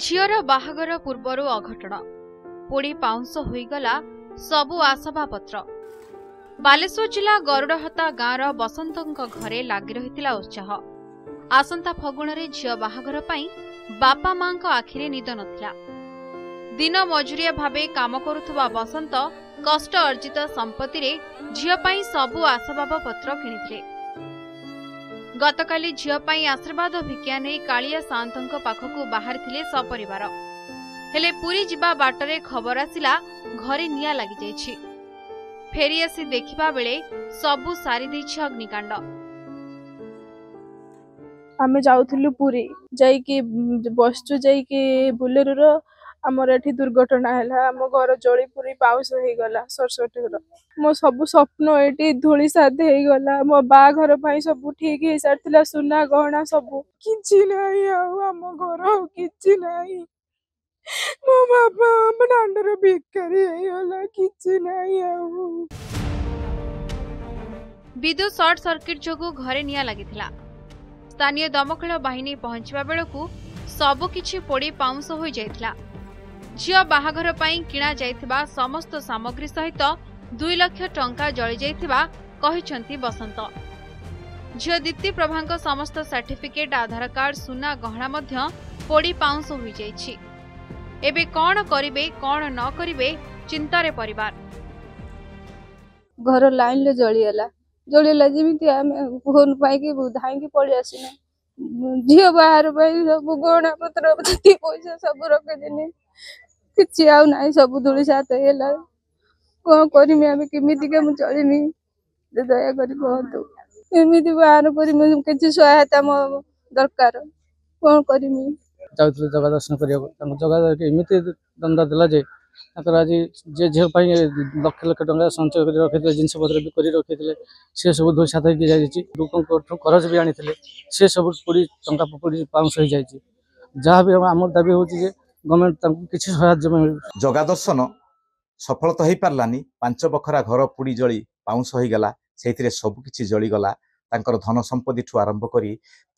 झीर बाहागर पूर्वर अघटन पोड़ी पाउंश होईगला सबु आसबाबपत्र। बालेश्वर जिला गरुड़हता गाँवर बसंतों घरे लगी रही उत्साह। आसंता फगुण में झील बाहागर पाई बापा मां आखिरे निद नथिला। दिन मजुरिया भावे काम करुवा बसंत कष्ट अर्जित संपत्ति रे झील पाई सबु आसबाबपत्र किणिथिले। गतकाली झील पाई आशीर्वाद भिक्षा नहीं कालिया सांतों पाखकु बाहरिथिले सपरिवार। हेले पुरी जिबा बाटरे खबर आसिला घरे निया लगी जाइछि। फेरी आसी देखिबा बेले सबु सारी दैछि अग्निकांड। आमे जाउथिलु पुरी जाईकी बसचु जाईकी बुलेरुर आमर एठी दुर्घटना हैला। आम घर जळी पुरी पाउस होई गला सरसटीर। मो सबु स्वप्न एठी धूली साधे होई गला। मो बा घर पई सबु ठीक हे सारथिला सुना गहना सबु किछि नाही। आम घर किछि नाही। मो बाबा मनांडर भिकारी होला किछि नाही। आउ विद्युत शॉर्ट सर्किट जोगु घरे निया लागिथिला। स्थानीय दमकल बाहिनी पहुंचबा बेलकु सब किछि पोड़ी पाउंस होई जाइथिला। झियो बाहाघर पई किणा जाइथिबा समस्त सामग्री सहित 2 लाख टंका जळि जाइथिबा कहिसंती बसंत। झियो दीप्ति प्रभांक समस्त सर्टिफिकेट आधार कार्ड सुना गहना मध्य पोड़ी पाउंस होई जाइछि। एबे कौन करिबे कौन न करिबे चिंतारे परिवार। घर लाइन ले जळियला जेमिति आमे फोन पाई के धाई के पड़ी आसिने। झियो बाहर पाई सब गणा पत्र ती पैसा सब रखे देने किछि आउ नाही। सब धुली साथ हेला को करिमे आमे किमिति के मु चलिनी। दया करी कहतु एमिति बाहर करी मु किछि सहायता मो दरकार को करिमी। जाऊँ जगह दर्शन करने जगह एमती दंडा देला जे आज जे झील लक्ष लक्ष टा संचय कर रखी जिनस पत्र भी कर रखी थे सी सब धोई साथ लोकों करज भी आनी सी सब पूरी टंका पकड़ी पाउंस हो जाए। जहाँ भी आम दाबी हूँ गवर्नमेंट किसी सहायता। जगह दर्शन सफल तो हो पारानी। 5 बखरा घर पुड़ी जली पाउंस होईगला। से सबकि जलीगला। धन संपत्ति ठू आरंभ कर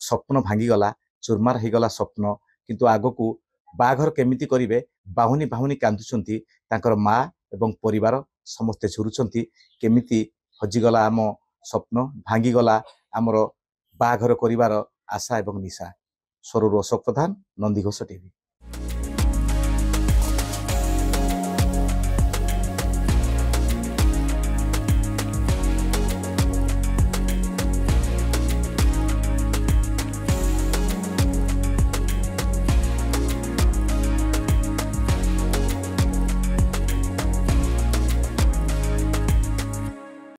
स्वप्न भांगीगला। चुरमार होईगला स्वप्न। किंतु आगो को बाघर केमिति करिवे बाहुनी बाहुनी कांदुचंती। तांकर माँ एवं परिवार समस्ते झुरुचंती। केमिति हजिगला आम स्वप्न भांगीगला आमर बाघर करिवार आशा एवं निशा। स्वरूर अशोक प्रधान, नंदीघोष टीवी।